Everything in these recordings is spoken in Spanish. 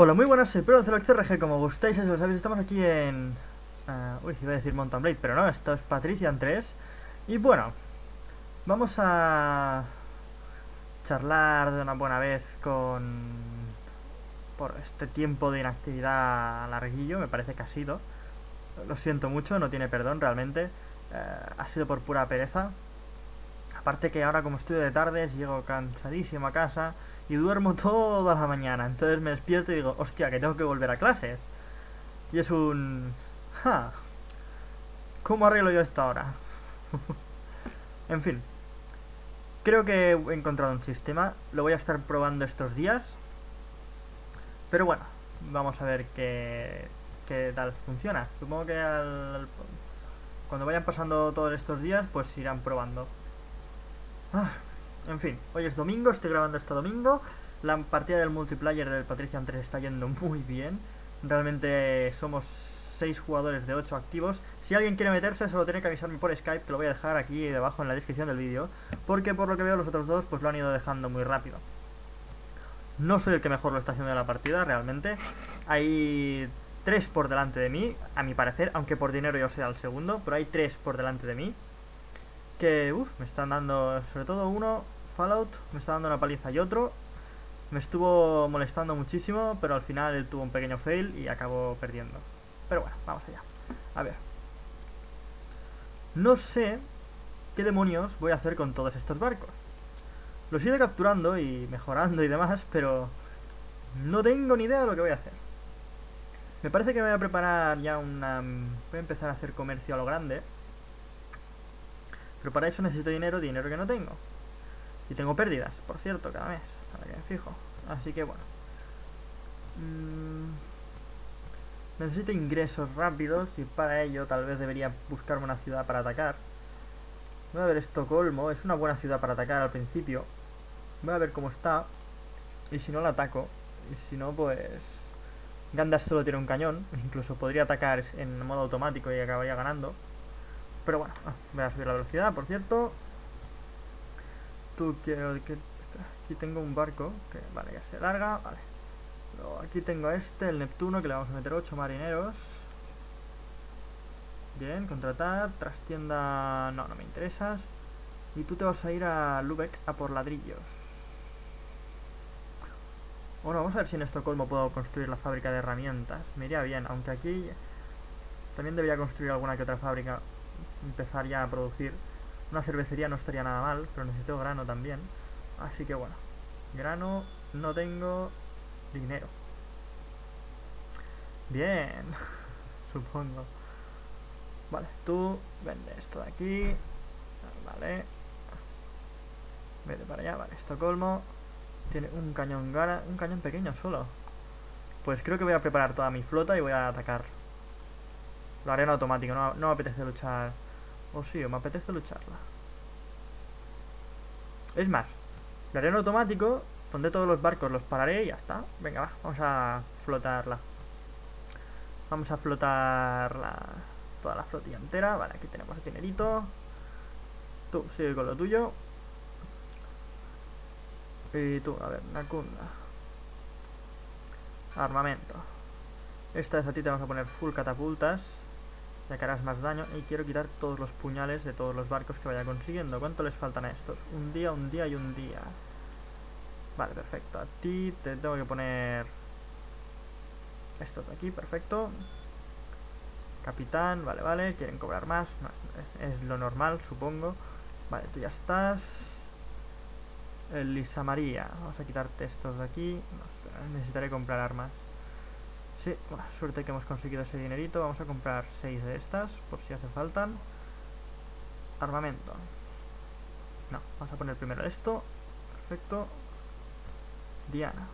Hola, muy buenas, soy PluralCeRoG, como gustáis, si lo sabéis, estamos aquí en... iba a decir Mountain Blade, pero no, esto es Patrician III. Y bueno, vamos a charlar de una buena vez con... por este tiempo de inactividad larguillo, me parece que ha sido. Lo siento mucho, no tiene perdón realmente. Ha sido por pura pereza. Aparte que ahora, como estudio de tardes, llego cansadísimo a casa y duermo toda la mañana. Entonces me despierto y digo, hostia, que tengo que volver a clases. Y es un... ¡Ja! ¿Cómo arreglo yo esta hora? En fin. Creo que he encontrado un sistema. Lo voy a estar probando estos días. Pero bueno, vamos a ver qué tal funciona. Supongo que cuando vayan pasando todos estos días, pues irán probando. En fin, hoy es domingo, estoy grabando este domingo. La partida del multiplayer del Patrician 3 está yendo muy bien. Realmente somos 6 jugadores de 8 activos. Si alguien quiere meterse, solo tiene que avisarme por Skype, que lo voy a dejar aquí debajo en la descripción del vídeo, porque por lo que veo los otros dos pues lo han ido dejando muy rápido. No soy el que mejor lo está haciendo en la partida, realmente. Hay 3 por delante de mí, a mi parecer, aunque por dinero yo sea el segundo, pero hay 3 por delante de mí. Que, me están dando, sobre todo uno, Fallout, me está dando una paliza, y otro me estuvo molestando muchísimo, pero al final él tuvo un pequeño fail y acabó perdiendo. Pero bueno, vamos allá. A ver. No sé qué demonios voy a hacer con todos estos barcos. Los iré capturando y mejorando y demás, pero no tengo ni idea de lo que voy a hacer. Me parece que me voy a preparar ya una... voy a empezar a hacer comercio a lo grande. Pero para eso necesito dinero, dinero que no tengo. Y tengo pérdidas, por cierto, cada mes, ahora que me fijo. Así que bueno. Necesito ingresos rápidos y para ello tal vez debería buscarme una ciudad para atacar. Voy a ver Estocolmo, es una buena ciudad para atacar al principio. Voy a ver cómo está. Y si no la ataco, y si no pues... Gdańsk solo tiene un cañón, incluso podría atacar en modo automático y acabaría ganando. Pero bueno, voy a subir la velocidad, por cierto. Aquí tengo un barco, que vale, ya se larga, vale. Luego aquí tengo el Neptuno, que le vamos a meter 8 marineros. Bien, contratar, trastienda... No, no me interesas. Y tú te vas a ir a Lübeck a por ladrillos. Bueno, vamos a ver si en Estocolmo puedo construir la fábrica de herramientas. Me iría bien, aunque aquí también debería construir alguna que otra fábrica. Empezar ya a producir una cervecería no estaría nada mal, pero necesito grano también, así que bueno, grano, no tengo dinero. Bien, supongo. Vale, tú vende esto de aquí, vale, vete para allá, vale. Estocolmo tiene un cañón un cañón pequeño solo. Pues creo que voy a preparar toda mi flota y voy a atacar. Lo haré en automático, no me apetece luchar. O sí, me apetece lucharla. Es más, lo haré en automático. Pondré todos los barcos, los pararé y ya está. Venga, va, vamos a flotarla. Vamos a flotarla. Toda la flotilla entera. Vale, aquí tenemos dinerito. Tú, sigue con lo tuyo. Y tú, a ver, Nancunda. Armamento. Esta vez a ti te vamos a poner full catapultas. Ya que harás más daño. Y quiero quitar todos los puñales de todos los barcos que vaya consiguiendo. ¿Cuánto les faltan a estos? Un día y un día. Vale, perfecto. A ti te tengo que poner estos de aquí, perfecto. Capitán, vale, vale. Quieren cobrar más, no, es lo normal, supongo. Vale, tú ya estás. Elisa María. Vamos a quitarte estos de aquí. No, necesitaré comprar armas. Sí, bueno, suerte que hemos conseguido ese dinerito. Vamos a comprar 6 de estas, por si hace faltan. Armamento. No, vamos a poner primero esto. Perfecto. Diana.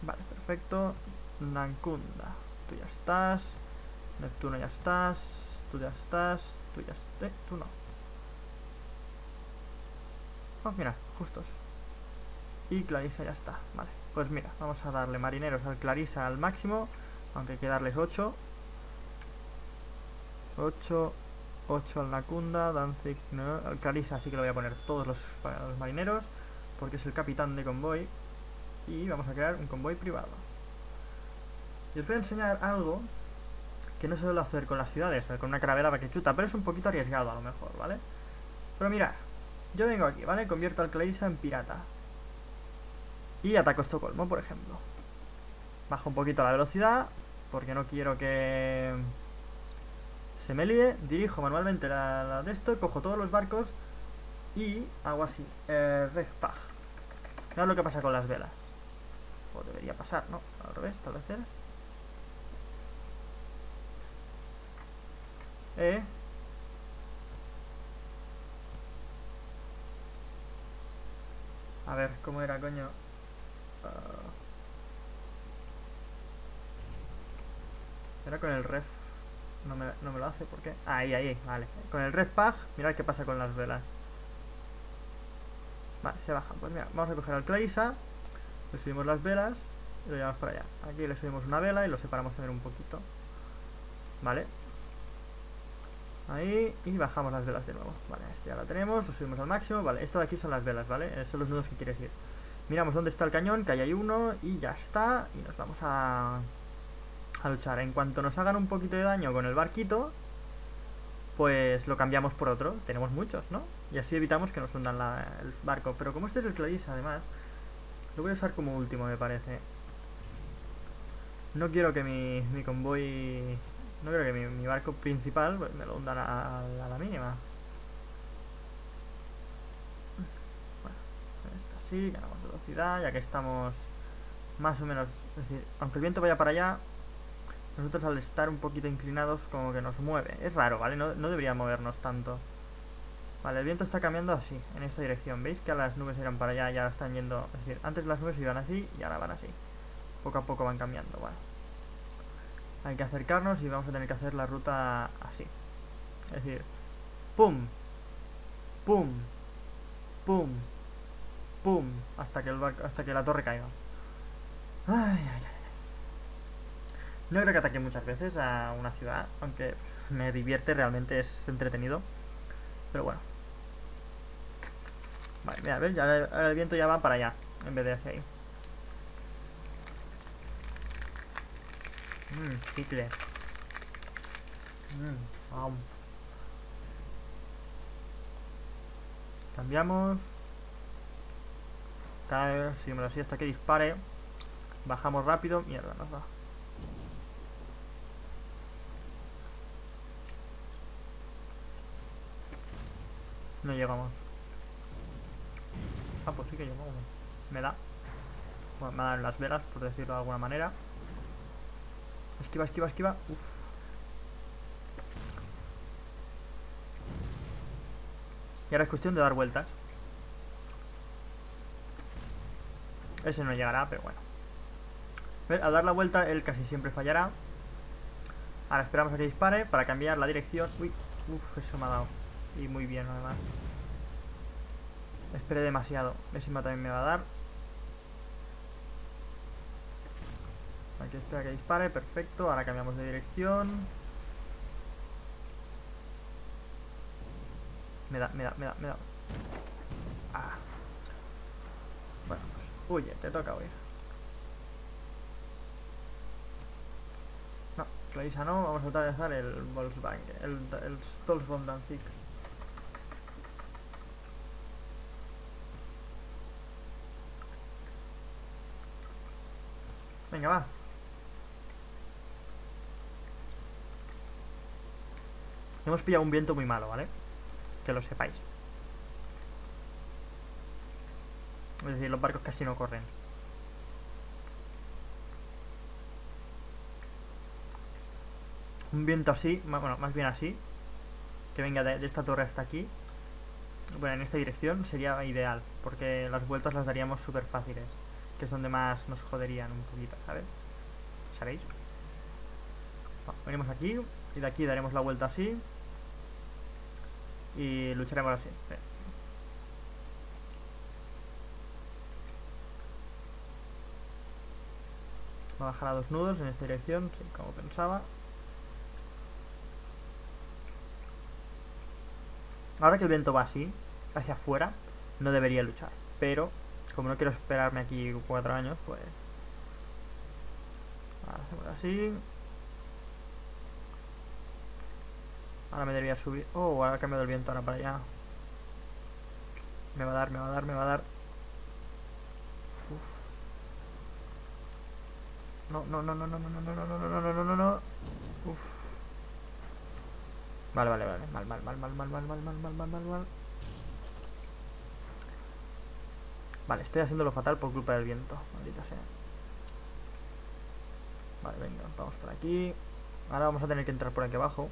Vale, perfecto. Nancunda. Tú ya estás. Neptuno ya estás. Tú ya estás. Tú ya estás. Tú no. Oh, mira, justos. Y Clarissa ya está, vale. Pues mira, vamos a darle marineros al Clarissa al máximo. Aunque hay que darles 8. 8. 8 al Nakunda. Danzig, no, al Clarissa sí que le voy a poner todos los marineros. Porque es el capitán de convoy. y vamos a crear un convoy privado. Y os voy a enseñar algo que no suelo hacer con las ciudades, con una carabela paquechuta, pero es un poquito arriesgado a lo mejor, ¿vale? Pero mirad, yo vengo aquí, ¿vale? Convierto al Clarissa en pirata y ataco Estocolmo, por ejemplo. Bajo un poquito la velocidad porque no quiero que se me líe. Dirijo manualmente la de esto, cojo todos los barcos y hago así, regpag. Mirad lo que pasa con las velas. O debería pasar, ¿no? Al revés, tal vez eras. A ver, ¿cómo era, coño? Era con el ref. No me lo hace, ¿por qué? Ahí, vale. Con el regpag, mirad qué pasa con las velas. Vale, se bajan. Pues mira, vamos a coger al Clarissa. Le subimos las velas y lo llevamos para allá. Aquí le subimos una vela y lo separamos también un poquito. Vale. Ahí, y bajamos las velas de nuevo. Vale, este ya la tenemos, lo subimos al máximo. Vale, esto de aquí son las velas, ¿vale? Son los nudos que quieres ir. Miramos dónde está el cañón, que ahí hay uno, y ya está. Y nos vamos a luchar. En cuanto nos hagan un poquito de daño con el barquito, pues lo cambiamos por otro. Tenemos muchos, ¿no? Y así evitamos que nos hundan el barco. Pero como este es el Clarissa, además, lo voy a usar como último, me parece. No quiero que mi convoy... No creo que mi barco principal, pues, me lo hundan a la mínima. Bueno, esto sí, ganamos velocidad, ya que estamos más o menos... Es decir, aunque el viento vaya para allá, nosotros al estar un poquito inclinados como que nos mueve. Es raro, ¿vale? No debería movernos tanto. Vale, el viento está cambiando así, en esta dirección. ¿Veis que las nubes eran para allá y ahora están yendo? Es decir, antes las nubes iban así y ahora van así. Poco a poco van cambiando, vale. Hay que acercarnos y vamos a tener que hacer la ruta así. Es decir, pum, pum, pum, pum, hasta que el barco, hasta que la torre caiga. Ay. No creo que ataque muchas veces a una ciudad, aunque me divierte, realmente es entretenido. Pero bueno. Vale, mira, a ver, ya el viento ya va para allá, en vez de hacia ahí. Chicle. Wow. Cambiamos. Cae, seguimos así hasta que dispare. Bajamos rápido. Mierda, nos va. No llegamos. Ah, pues sí que llegamos. Me da. Bueno, me dan las velas, por decirlo de alguna manera. Esquiva, esquiva, esquiva. Uf. Y ahora es cuestión de dar vueltas. Ese no llegará, pero bueno. Al dar la vuelta, él casi siempre fallará. Ahora esperamos a que dispare para cambiar la dirección. Uy, uf, eso me ha dado. Y muy bien, además. Esperé demasiado. Encima también me va a dar. Hay que esperar que dispare, perfecto. Ahora cambiamos de dirección. Me da. Ah. Bueno, pues huye, te toca huir. No, Clarissa no, vamos a utilizar el Volkswagen, el Stolzbomb Danzig. Venga, va. Hemos pillado un viento muy malo, ¿vale? Que lo sepáis. Es decir, los barcos casi no corren. Un viento así, bueno, más bien así, que venga de esta torre hasta aquí. Bueno, en esta dirección sería ideal, porque las vueltas las daríamos súper fáciles, que es donde más nos joderían un poquito, ¿sabes? ¿Sabéis? Bueno, venimos aquí, y de aquí daremos la vuelta así. Y lucharemos así. Bien. Va a bajar a dos nudos en esta dirección, sí, como pensaba. Ahora que el viento va así, hacia afuera, no debería luchar. Pero como no quiero esperarme aquí 4 años, pues ahora hacemos así. Ahora me debería subir. Oh, ahora ha cambiado el viento ahora para allá. Me va a dar. Uf. No. Uf. Vale. Mal. Vale, estoy haciéndolo fatal por culpa del viento, maldita sea. Vale, venga, vamos por aquí. Ahora vamos a tener que entrar por aquí abajo.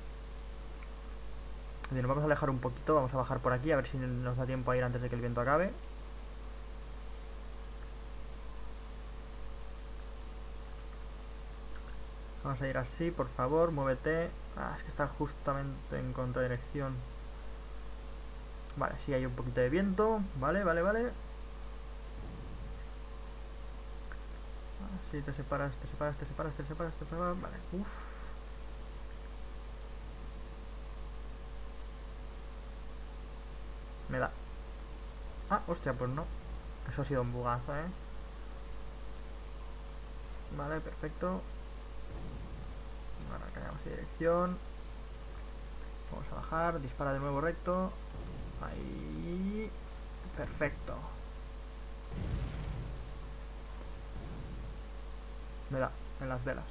Nos vamos a alejar un poquito, vamos a bajar por aquí, a ver si nos da tiempo a ir antes de que el viento acabe. Vamos a ir así, por favor, muévete. Ah, es que está justamente en contradirección. Vale, sí, hay un poquito de viento. Vale. Sí, te separas, vale, uff. Me da. Ah, hostia, pues no. Eso ha sido un bugazo, Vale, perfecto. Ahora cambiamos de dirección. Vamos a bajar, dispara de nuevo recto. Ahí. Perfecto. Me da, en las velas.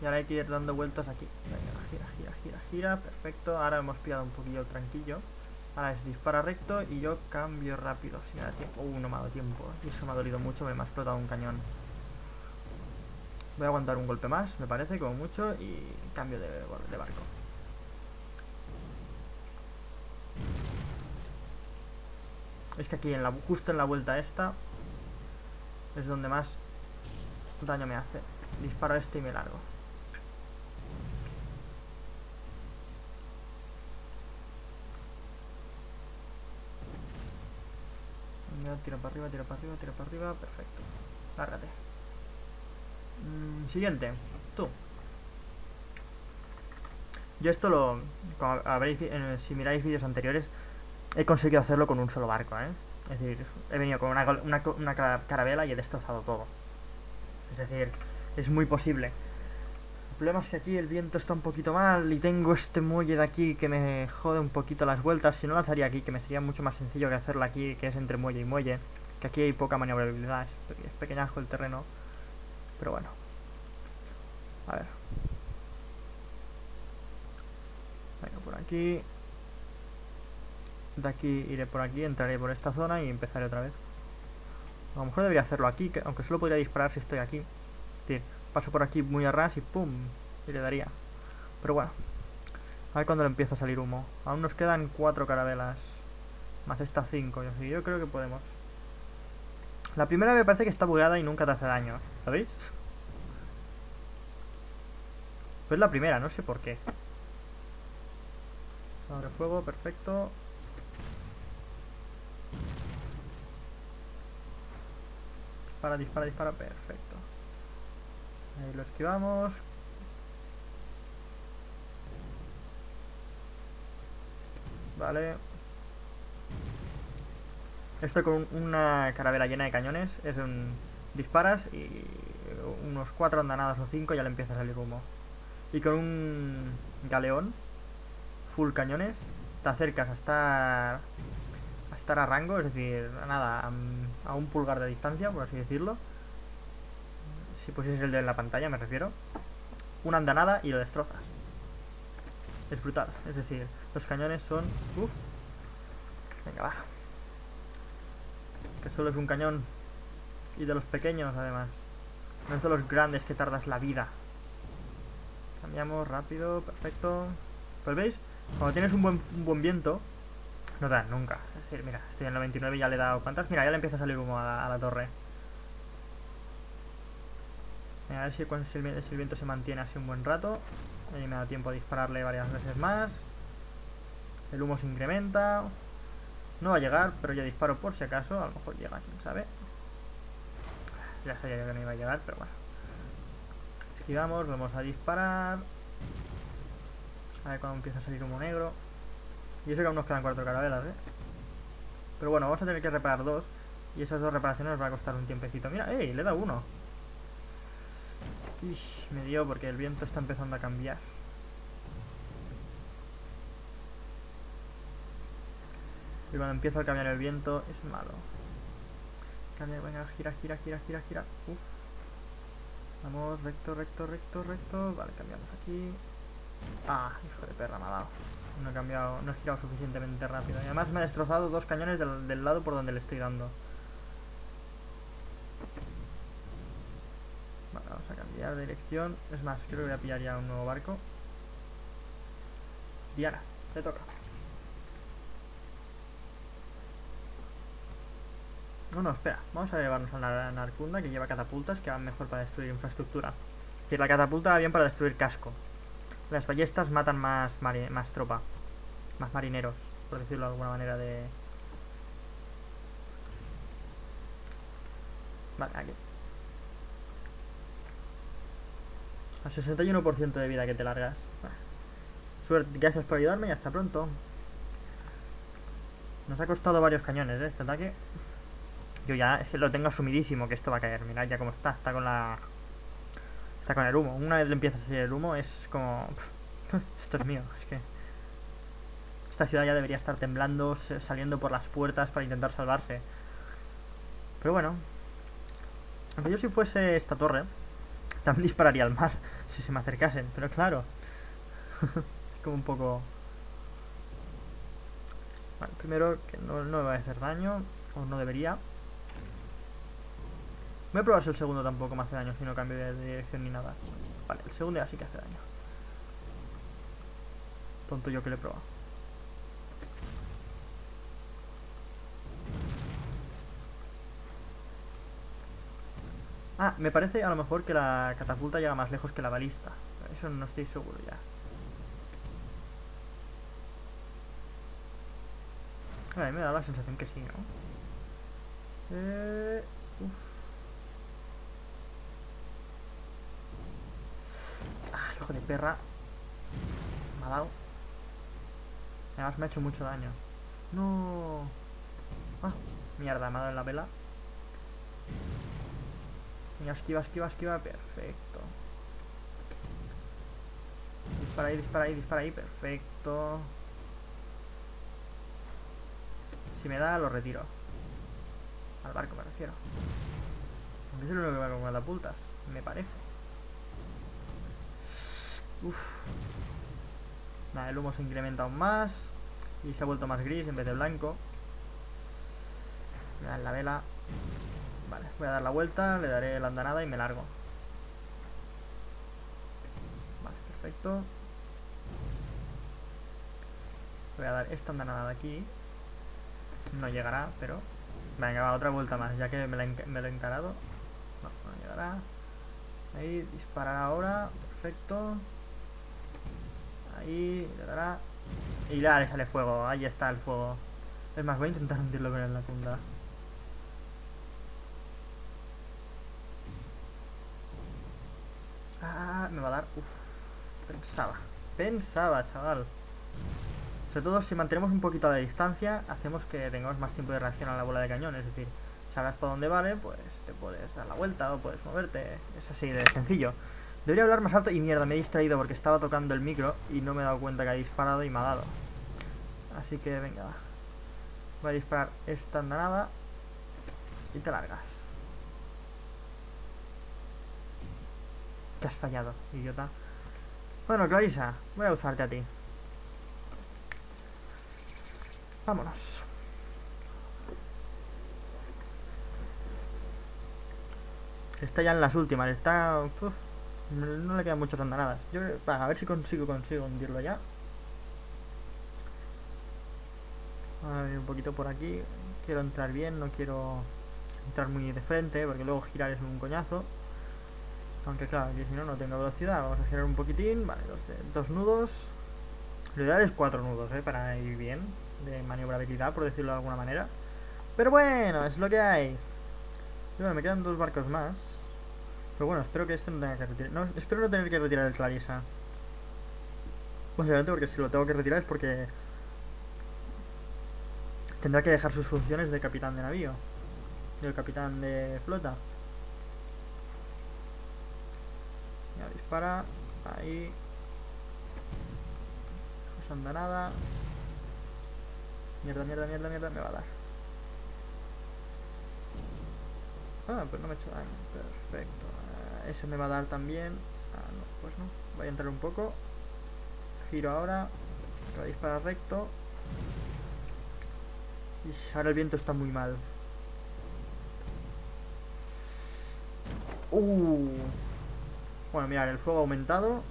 Y ahora hay que ir dando vueltas aquí. Venga, gira. Perfecto, ahora hemos pillado un poquillo el tranquillo. Ahora es dispara recto y yo cambio rápido. Si me da tiempo. No me ha dado tiempo. Y eso me ha dolido mucho, me ha explotado un cañón. Voy a aguantar un golpe más, me parece, como mucho. Y cambio de barco. Es que aquí, justo en la vuelta esta, es donde más daño me hace. Disparo este y me largo. Tira para arriba. Perfecto. Lárgate. Siguiente. Tú. Yo esto lo... Como habréis, si miráis vídeos anteriores, he conseguido hacerlo con un solo barco, Es decir, he venido con una carabela y he destrozado todo. Es decir, es muy posible. El problema es que aquí el viento está un poquito mal y tengo este muelle de aquí que me jode un poquito las vueltas. Si no las haría aquí, que me sería mucho más sencillo que hacerla aquí, que es entre muelle y muelle. Que aquí hay poca maniobrabilidad, es pequeñajo el terreno. Pero bueno. A ver. Venga, por aquí. De aquí iré por aquí, entraré por esta zona y empezaré otra vez. A lo mejor debería hacerlo aquí, aunque solo podría disparar si estoy aquí. Es decir, paso por aquí muy a ras y ¡pum! Y le daría. Pero bueno, a ver cuando le empieza a salir humo. Aún nos quedan 4 carabelas. Más estas 5, yo creo que podemos. La primera me parece que está bugada y nunca te hace daño. ¿Lo veis? Pues la primera, no sé por qué. Abre fuego, perfecto. Dispara, perfecto. Ahí lo esquivamos. Vale. Esto con una carabela llena de cañones es un... Disparas y unos 4 andanadas o 5 ya le empieza a salir humo. Y con un galeón full cañones te acercas a estar a rango, es decir, nada, a 1 pulgar de distancia, por así decirlo. Si pusieses el dedo en la pantalla, me refiero. Una andanada y lo destrozas. Es brutal, es decir, los cañones son... Uf. Venga, va. Que solo es un cañón. Y de los pequeños, además. No es de los grandes que tardas la vida. Cambiamos rápido, perfecto. Pues veis, cuando tienes un buen viento... No dan nunca. Es decir, mira, estoy en 99 y ya le he dado cuántas. Mira, ya le empieza a salir humo a la torre. A ver si el viento se mantiene así un buen rato. Y me da tiempo a dispararle varias veces más. El humo se incrementa. No va a llegar, pero yo disparo por si acaso. A lo mejor llega, quién sabe. Ya sabía yo que no iba a llegar, pero bueno. Esquivamos, vamos a disparar. A ver cuando empieza a salir humo negro. Y eso que aún nos quedan 4 carabelas, Pero bueno, vamos a tener que reparar dos. Y esas dos reparaciones nos va a costar un tiempecito. Mira, ¡ey! Le da uno. Ish, me dio porque el viento está empezando a cambiar. Y cuando empieza a cambiar el viento es malo. Cambia, venga, gira, gira, gira, gira, gira. Uf. Vamos, recto, recto, recto, recto. Vale, cambiamos aquí. Ah, hijo de perra, me ha dado. No he cambiado, no he girado suficientemente rápido. Y además me ha destrozado dos cañones del lado por donde le estoy dando. Vale, vamos a cambiar de dirección. Es más, creo que voy a pillar ya un nuevo barco. Diana, te toca. No, no, espera. Vamos a llevarnos a la Nancunda, que lleva catapultas que van mejor para destruir infraestructura. Es decir, la catapulta va bien para destruir casco. Las ballestas matan más tropa. Más marineros, por decirlo de alguna manera de... Vale, aquí. A 61% de vida que te largas. Suerte, gracias por ayudarme y hasta pronto. Nos ha costado varios cañones, ¿eh? Este ataque. Yo ya es que lo tengo asumidísimo que esto va a caer. Mirad ya cómo está. Está con la... Está con el humo. Una vez le empieza a salir el humo es como... Esto es mío. Es que... Esta ciudad ya debería estar temblando, saliendo por las puertas para intentar salvarse. Pero bueno. Aunque yo si fuese esta torre, también dispararía al mar si se me acercasen. Pero claro. Es como un poco... Bueno, primero que no me va a hacer daño. O no debería. Voy a probar si el segundo tampoco me hace daño, si no cambio de dirección ni nada. Vale, el segundo ya sí que hace daño. Tonto yo que le he probado. Ah, me parece a lo mejor que la catapulta llega más lejos que la balista. Eso no estoy seguro ya. A mí me da la sensación que sí, ¿no? Ah, hijo de perra. Me ha dado. Además me ha hecho mucho daño. No. Ah, mierda, me ha dado en la vela. Mira, esquiva, esquiva, esquiva. Perfecto. Dispara ahí, dispara ahí, dispara ahí. Perfecto. Si me da, lo retiro. Al barco me refiero. Aunque es el único que va con catapultas, me parece. Uf. Nada, el humo se incrementa aún más. Y se ha vuelto más gris en vez de blanco. Me dan la vela. Vale, voy a dar la vuelta, le daré la andanada y me largo. Vale, perfecto. Voy a dar esta andanada de aquí. No llegará, pero... Venga, va, otra vuelta más, ya que me lo he encarado. No, no llegará. Ahí, disparar ahora. Perfecto. Ahí, le dará. Y ya le sale fuego, ahí está el fuego. Es más, voy a intentar hundirlo con el Nakunda. Ah, me va a dar... Uf, pensaba, chaval. Sobre todo si mantenemos un poquito de distancia, hacemos que tengamos más tiempo de reacción a la bola de cañón. Es decir, sabrás por dónde vale, pues te puedes dar la vuelta o puedes moverte. Es así de sencillo. Debería hablar más alto y mierda, me he distraído porque estaba tocando el micro y no me he dado cuenta que ha disparado y me ha dado. Así que venga, voy a disparar esta andanada y te largas. Te has fallado, idiota. Bueno, Clarissa, voy a usarte a ti. Vámonos. Está ya en las últimas. Está... Uf, no le quedan muchas andanadas. Yo creo... A ver si consigo hundirlo ya. A ver, un poquito por aquí. Quiero entrar bien. No quiero entrar muy de frente, porque luego girar es un coñazo. Aunque claro, aquí si no, no tengo velocidad. Vamos a girar un poquitín. Vale, dos nudos. Lo ideal es cuatro nudos, para ir bien de maniobrabilidad, por decirlo de alguna manera. Pero bueno, es lo que hay. Y bueno, me quedan dos barcos más. Pero bueno, espero que este no tenga que retirar. No, espero no tener que retirar el Clarissa. Básicamente porque si lo tengo que retirar es porque Tendrá que dejar sus funciones de capitán de navío, del capitán de flota. Ya dispara. Ahí. No se anda nada. Mierda, mierda, mierda, mierda. Me va a dar. Ah, pues no me ha hecho daño. Perfecto. Ese me va a dar también. Ah, no, pues no. Voy a entrar un poco. Giro ahora. Voy a disparar recto. Y ahora el viento está muy mal. Bueno, mirad, el fuego ha aumentado.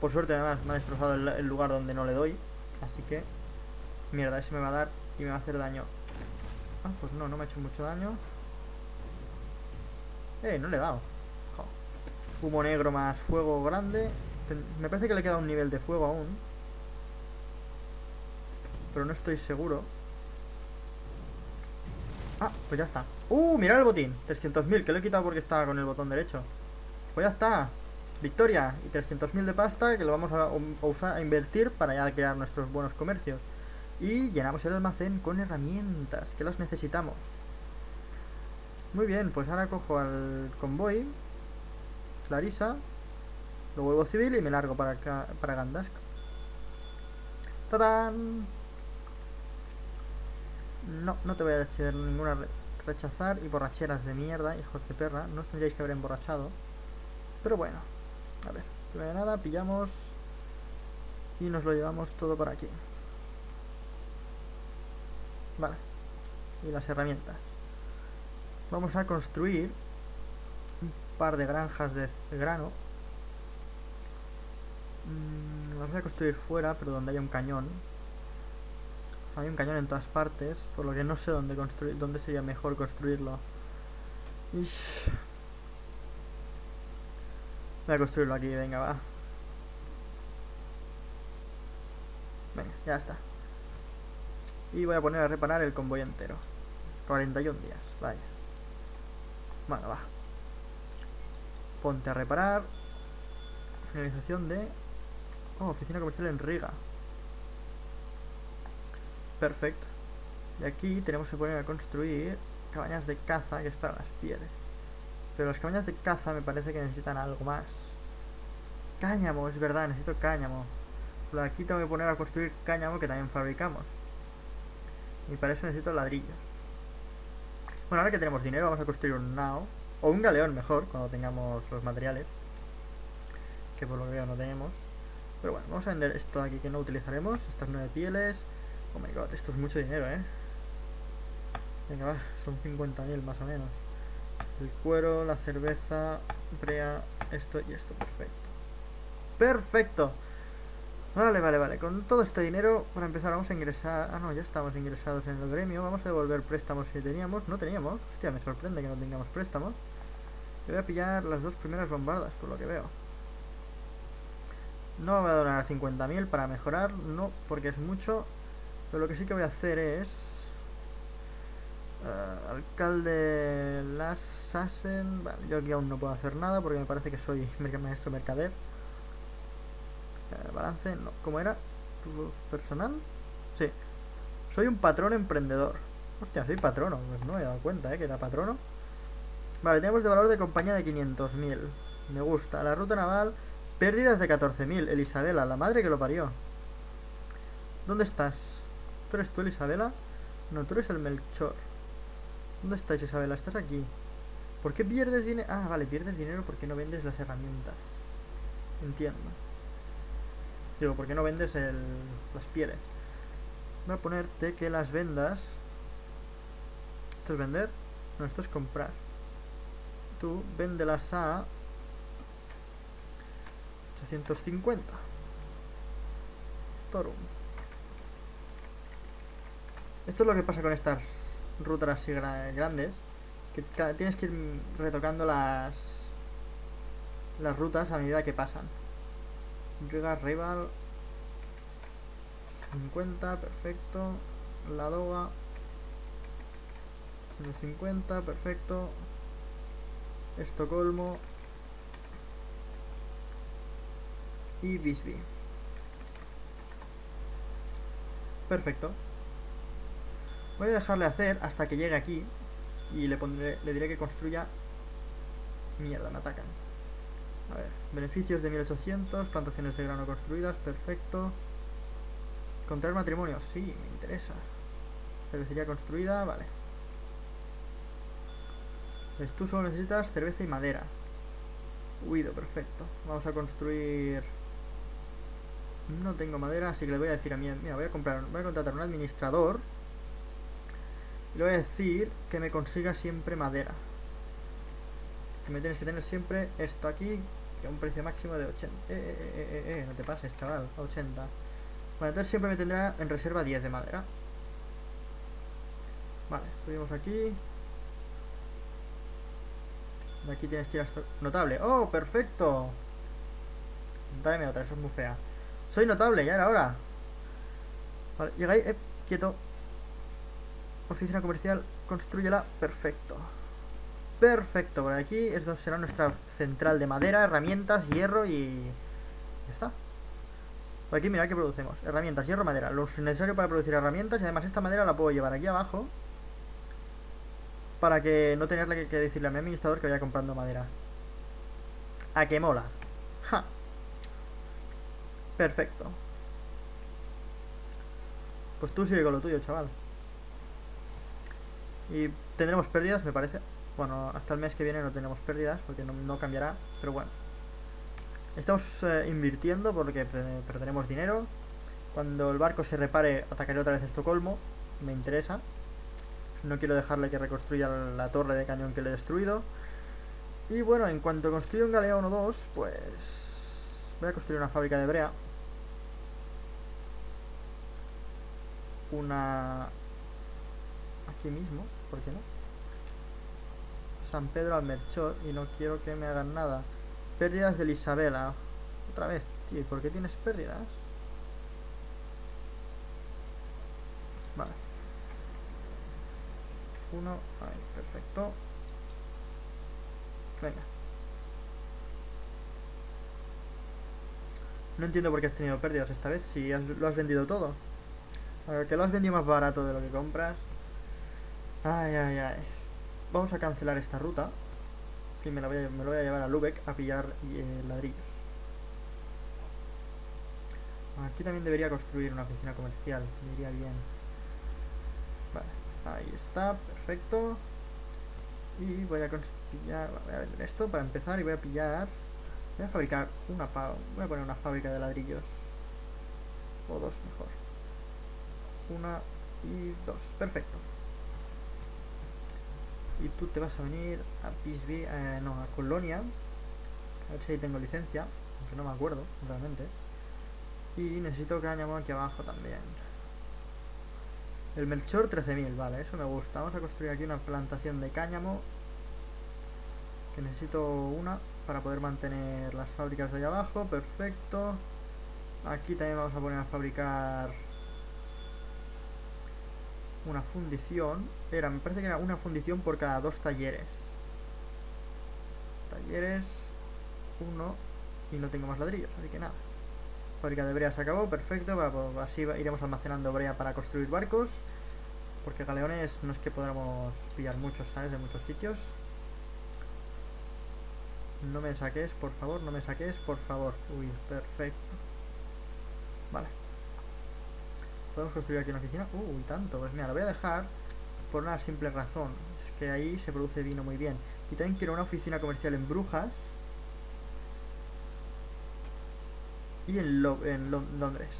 Por suerte, además, me ha destrozado el lugar donde no le doy. Así que... Mierda, ese me va a dar y me va a hacer daño. Ah, pues no, no me ha hecho mucho daño. No le he dado. Jo. Humo negro más fuego grande. Me parece que le queda un nivel de fuego aún. Pero no estoy seguro. Ah, pues ya está. Mirad el botín. 300.000, que lo he quitado porque estaba con el botón derecho. Pues ya está. Victoria. Y 300.000 de pasta que lo vamos a usar, a invertir para ya crear nuestros buenos comercios. Y llenamos el almacén con herramientas, que las necesitamos. Muy bien, pues ahora cojo al convoy, Clarissa, lo vuelvo civil y me largo para acá, para Gdańsk. ¡Tadán! No, no te voy a decir ninguna rechazar y borracheras de mierda, hijos de perra. No os tendríais que haber emborrachado. Pero bueno, a ver, primero de nada pillamos y nos lo llevamos todo por aquí. Vale, y las herramientas. Vamos a construir un par de granjas de grano. Vamos a construir fuera, pero donde haya un cañón. Hay un cañón en todas partes, por lo que no sé dónde construir, dónde sería mejor construirlo. Ish. Voy a construirlo aquí, venga, va. Venga, ya está. Y voy a poner a reparar el convoy entero. 41 días, vaya. Bueno, va. Ponte a reparar. Finalización de... oficina comercial en Riga. Perfecto. Y aquí tenemos que poner a construir cabañas de caza, que es para las pieles. Pero las cabañas de caza me parece que necesitan algo más. Cáñamo, es verdad, necesito cáñamo. Pero aquí tengo que poner a construir cáñamo, que también fabricamos. Y para eso necesito ladrillos. Bueno, ahora que tenemos dinero vamos a construir un nao. O un galeón mejor, cuando tengamos los materiales. Que por lo que veo no tenemos. Pero bueno, vamos a vender esto de aquí que no utilizaremos. Estas 9 pieles. Oh my god, esto es mucho dinero, ¿eh? Venga, va, son 50.000 más o menos. El cuero, la cerveza, brea, esto y esto, perfecto. ¡Perfecto! Vale, vale, vale, con todo este dinero, para empezar vamos a ingresar... Ah, no, ya estamos ingresados en el gremio. Vamos a devolver préstamos si teníamos. No teníamos, hostia, me sorprende que no tengamos préstamos. Yo voy a pillar las dos primeras bombardas, por lo que veo. No voy a donar 50.000 para mejorar, no, porque es mucho. Pero lo que sí que voy a hacer es... alcalde Lasasen... Vale, yo aquí aún no puedo hacer nada porque me parece que soy maestro mercader. Balance, no, ¿cómo era? ¿Personal? Sí. Soy un patrón emprendedor. Hostia, soy patrono, pues no me he dado cuenta, que era patrono. Vale, tenemos de valor de compañía de 500.000. Me gusta, la ruta naval... Pérdidas de 14.000, Elisabela, la madre que lo parió. ¿Dónde estás? ¿Tú eres tú, Elisabela? No, tú eres el Melchor. ¿Dónde estás, Isabela? Estás aquí. ¿Por qué pierdes dinero? Ah, vale, pierdes dinero porque no vendes las herramientas. Entiendo. Digo, ¿por qué no vendes las pieles? Voy a ponerte que las vendas. ¿Esto es vender? No, esto es comprar. Tú, véndelas a... 850 Torum. Esto es lo que pasa con estas rutas así grandes, que tienes que ir retocando las rutas a medida que pasan. Riga, Rival 50, perfecto. La Doga 50, perfecto. Estocolmo y Visby. Perfecto. Voy a dejarle hacer hasta que llegue aquí. Y le diré que construya. Mierda, me atacan. A ver, beneficios de 1800, plantaciones de grano construidas, perfecto. Contraer matrimonio, sí, me interesa. Cervecería construida, vale. Pues tú solo necesitas cerveza y madera. Huido, perfecto. Vamos a construir. No tengo madera, así que le voy a decir a mí, mira, voy a contratar un administrador. Y le voy a decir que me consiga siempre madera. Que me tienes que tener siempre esto aquí, que a un precio máximo de 80. No te pases, chaval, a 80. Bueno, entonces siempre me tendrá en reserva 10 de madera. Vale, subimos aquí. De aquí tienes que ir a esto. Notable, ¡oh, perfecto! Dame otra, eso es muy fea. Soy notable, ya era hora. Vale, llega ahí, quieto. Oficina comercial, constrúyela, perfecto. Perfecto, por aquí esto será nuestra central de madera, herramientas, hierro y... ya está. Por aquí mirad que producimos, herramientas, hierro, madera. Lo necesario para producir herramientas y además esta madera la puedo llevar aquí abajo. Para que no tenerle que decirle a mi administrador que vaya comprando madera. A que mola. Ja. Perfecto. Pues tú sigue con lo tuyo, chaval. Y tendremos pérdidas, me parece. Bueno, hasta el mes que viene no tenemos pérdidas porque no cambiará, pero bueno. Estamos invirtiendo porque perderemos dinero. Cuando el barco se repare, atacaré otra vez Estocolmo. Me interesa. No quiero dejarle que reconstruya la torre de cañón que le he destruido. Y bueno, en cuanto construya un galeón o dos, pues... voy a construir una fábrica de brea. Una... aquí mismo, ¿por qué no? San Pedro al Melchor, y no quiero que me hagan nada. Pérdidas de Isabela. Otra vez, tío, ¿por qué tienes pérdidas? Vale. Uno, ahí, perfecto. Venga. No entiendo por qué has tenido pérdidas esta vez, si lo has vendido todo. A ver, que lo has vendido más barato de lo que compras. Ay, ay, ay. Vamos a cancelar esta ruta y me lo voy a llevar a Lübeck a pillar ladrillos. Aquí también debería construir una oficina comercial, me iría bien. Vale, ahí está, perfecto. Y voy a pillar, voy a vender esto para empezar y voy a pillar, voy a fabricar una, voy a poner una fábrica de ladrillos. O dos mejor. Una y dos, perfecto. Y tú te vas a venir a Visby, no, a Colonia. A ver si ahí tengo licencia, aunque no me acuerdo realmente. Y necesito cáñamo aquí abajo también. El Melchor 13.000, vale, eso me gusta. Vamos a construir aquí una plantación de cáñamo. Que necesito una para poder mantener las fábricas de ahí abajo, perfecto. Aquí también vamos a poner a fabricar... una fundición, me parece que era una fundición por cada dos talleres. Talleres, uno, y no tengo más ladrillos, así que nada. Fábrica de brea se acabó, perfecto, pues así iremos almacenando brea para construir barcos. Porque galeones no es que podamos pillar muchos, ¿sabes? De muchos sitios. No me saques, por favor, no me saques, por favor. Uy, perfecto. Vale. Podemos construir aquí una oficina. Uy, tanto. Pues mira, lo voy a dejar por una simple razón. Es que ahí se produce vino muy bien. Y también quiero una oficina comercial en Brujas. Y en Londres.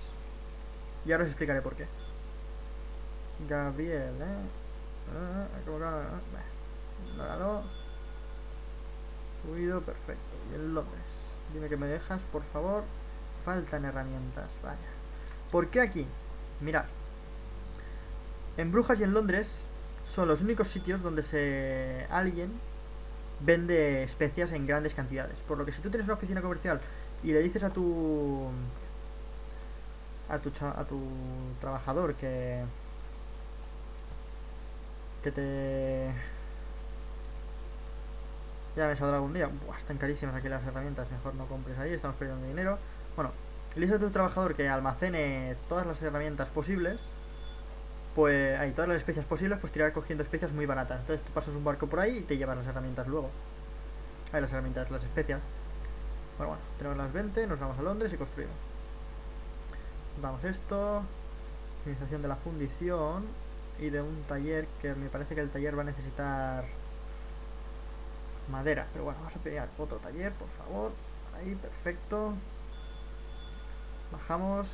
Y ahora os explicaré por qué. Gabriel, ignorado. Cuido, perfecto. Y en Londres. Dime que me dejas, por favor. Faltan herramientas, vaya. ¿Por qué aquí? Mirad, en Brujas y en Londres son los únicos sitios donde alguien vende especias en grandes cantidades. Por lo que si tú tienes una oficina comercial y le dices a tu trabajador que te... ya me saldrá algún día. Buah, están carísimas aquí las herramientas, mejor no compres ahí, estamos perdiendo dinero. Bueno, le dices a tu trabajador que almacene todas las herramientas posibles pues hay todas las especias posibles, pues tirar cogiendo especias muy baratas. Entonces tú pasas un barco por ahí y te llevas las herramientas luego. Ahí las herramientas, las especias. Bueno, tenemos las 20, nos vamos a Londres y construimos. Damos esto. Organización de la fundición y de un taller, que me parece que el taller va a necesitar madera. Pero bueno, vamos a pedir otro taller, por favor. Ahí, perfecto. Bajamos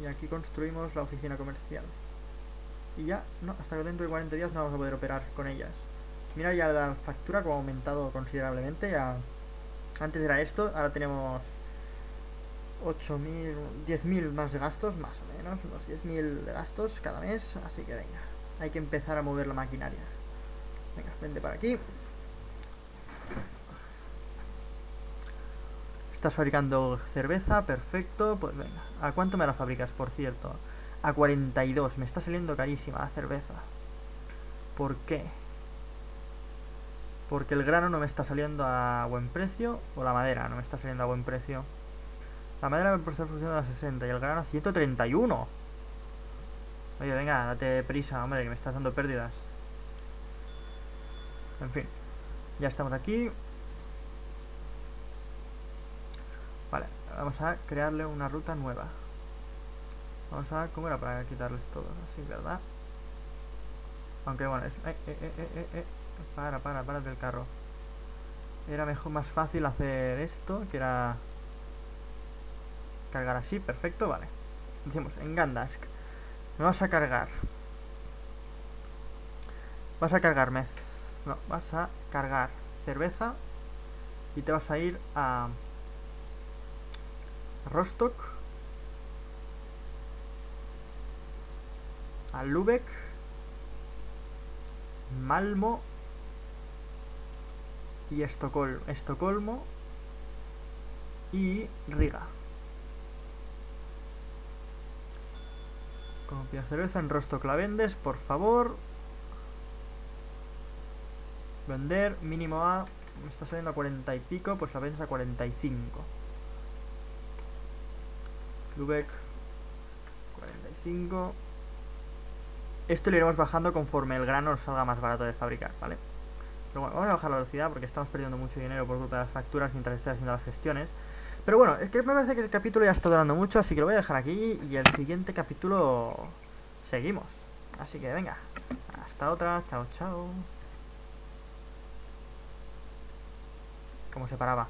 y aquí construimos la oficina comercial. Y ya, no, hasta dentro de 40 días no vamos a poder operar con ellas. Mira ya la factura como ha aumentado considerablemente. Ya antes era esto, ahora tenemos 8.000, 10.000 más de gastos, más o menos, unos 10.000 de gastos cada mes. Así que venga, hay que empezar a mover la maquinaria. Venga, vente para aquí. Estás fabricando cerveza, perfecto, pues venga. ¿A cuánto me la fabricas, por cierto? A 42, me está saliendo carísima la cerveza. ¿Por qué? Porque el grano no me está saliendo a buen precio, o la madera no me está saliendo a buen precio. La madera me está funcionando a 60 y el grano a 131. Oye, venga, date prisa, hombre, que me estás dando pérdidas. En fin, ya estamos aquí. Vale, vamos a crearle una ruta nueva. Vamos a ver cómo era para quitarles todo, así, ¿verdad? Aunque bueno, es... Para del carro. Era mejor, más fácil hacer esto, que era cargar así, perfecto, vale. Decimos, en Gdańsk me vas a cargar. Vas a cargarme. No, vas a cargar cerveza y te vas a ir a Rostock, a Lübeck, Malmo y Estocolmo y Riga. Copia cerveza en Rostock, la vendes, por favor. Vender, mínimo a... me está saliendo a 40 y pico, pues la vendes a 45. Lübeck, 45. Esto lo iremos bajando conforme el grano nos salga más barato de fabricar, ¿vale? Pero bueno, vamos a bajar la velocidad porque estamos perdiendo mucho dinero por culpa de las facturas mientras estoy haciendo las gestiones. Pero bueno, es que me parece que el capítulo ya está durando mucho, así que lo voy a dejar aquí y el siguiente capítulo seguimos. Así que venga, hasta otra, chao, chao. ¿Cómo se paraba?